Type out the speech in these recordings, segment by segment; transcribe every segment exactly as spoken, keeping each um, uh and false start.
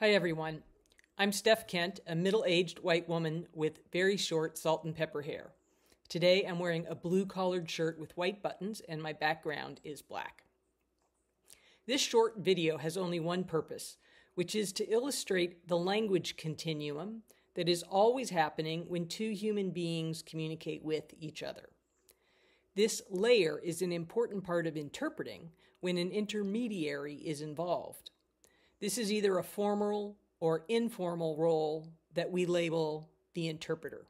Hi, everyone. I'm Steph Kent, a middle-aged white woman with very short salt and pepper hair. Today, I'm wearing a blue-collared shirt with white buttons, and my background is black. This short video has only one purpose, which is to illustrate the language continuum that is always happening when two human beings communicate with each other. This layer is an important part of interpreting when an intermediary is involved. This is either a formal or informal role that we label the interpreter.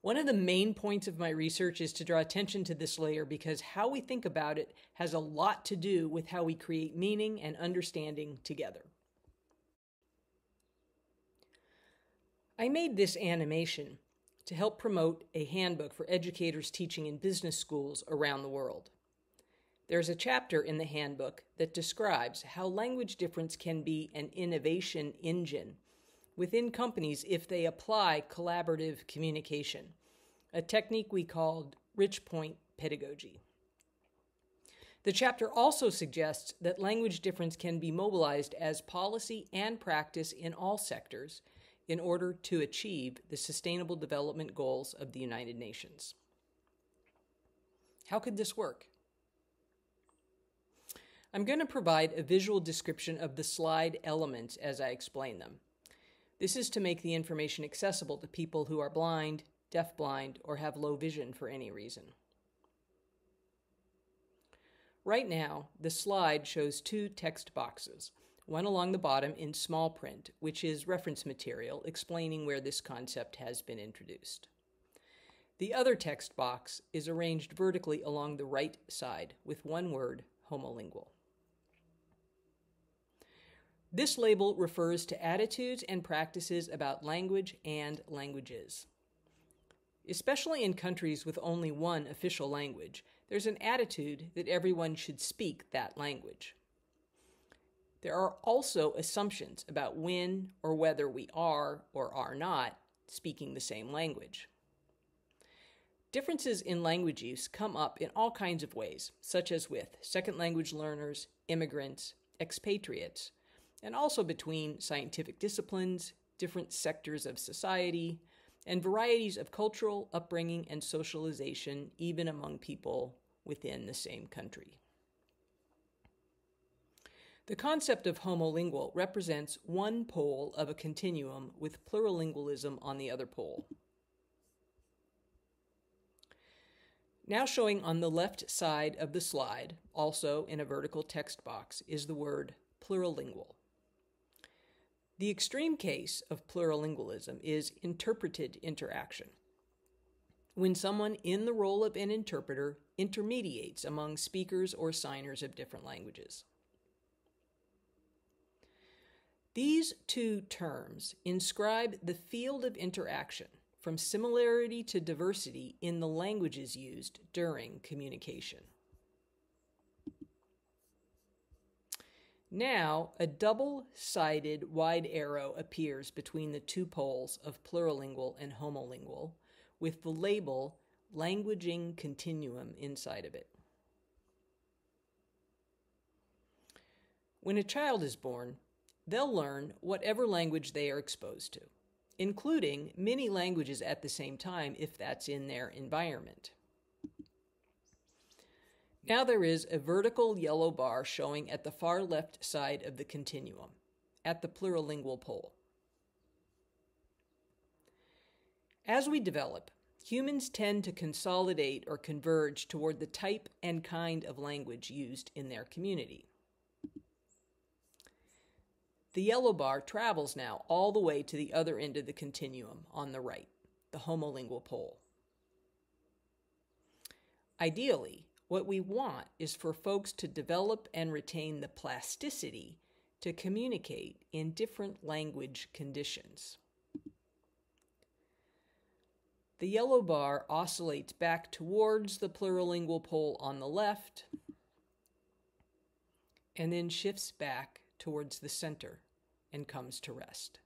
One of the main points of my research is to draw attention to this layer because how we think about it has a lot to do with how we create meaning and understanding together. I made this animation to help promote a handbook for educators teaching in business schools around the world. There's a chapter in the handbook that describes how language difference can be an innovation engine within companies if they apply collaborative communication, a technique we called Rich Point Pedagogy. The chapter also suggests that language difference can be mobilized as policy and practice in all sectors in order to achieve the Sustainable Development Goals of the United Nations. How could this work? I'm going to provide a visual description of the slide elements as I explain them. This is to make the information accessible to people who are blind, deafblind, or have low vision for any reason. Right now, the slide shows two text boxes, one along the bottom in small print, which is reference material explaining where this concept has been introduced. The other text box is arranged vertically along the right side with one word, homolingual. This label refers to attitudes and practices about language and languages. Especially in countries with only one official language, there's an attitude that everyone should speak that language. There are also assumptions about when or whether we are or are not speaking the same language. Differences in language use come up in all kinds of ways, such as with second language learners, immigrants, expatriates, and also between scientific disciplines, different sectors of society, and varieties of cultural upbringing and socialization, even among people within the same country. The concept of homolingual represents one pole of a continuum with plurilingualism on the other pole. Now showing on the left side of the slide, also in a vertical text box, is the word plurilingual. The extreme case of plurilingualism is interpreted interaction, when someone in the role of an interpreter intermediates among speakers or signers of different languages. These two terms inscribe the field of interaction from similarity to diversity in the languages used during communication. Now, a double-sided wide arrow appears between the two poles of plurilingual and homolingual, with the label languaging continuum inside of it. When a child is born, they'll learn whatever language they are exposed to, including many languages at the same time if that's in their environment. Now there is a vertical yellow bar showing at the far left side of the continuum, at the plurilingual pole. As we develop, humans tend to consolidate or converge toward the type and kind of language used in their community. The yellow bar travels now all the way to the other end of the continuum on the right, the homolingual pole. Ideally, what we want is for folks to develop and retain the plasticity to communicate in different language conditions. The yellow bar oscillates back towards the plurilingual pole on the left and then shifts back towards the center and comes to rest.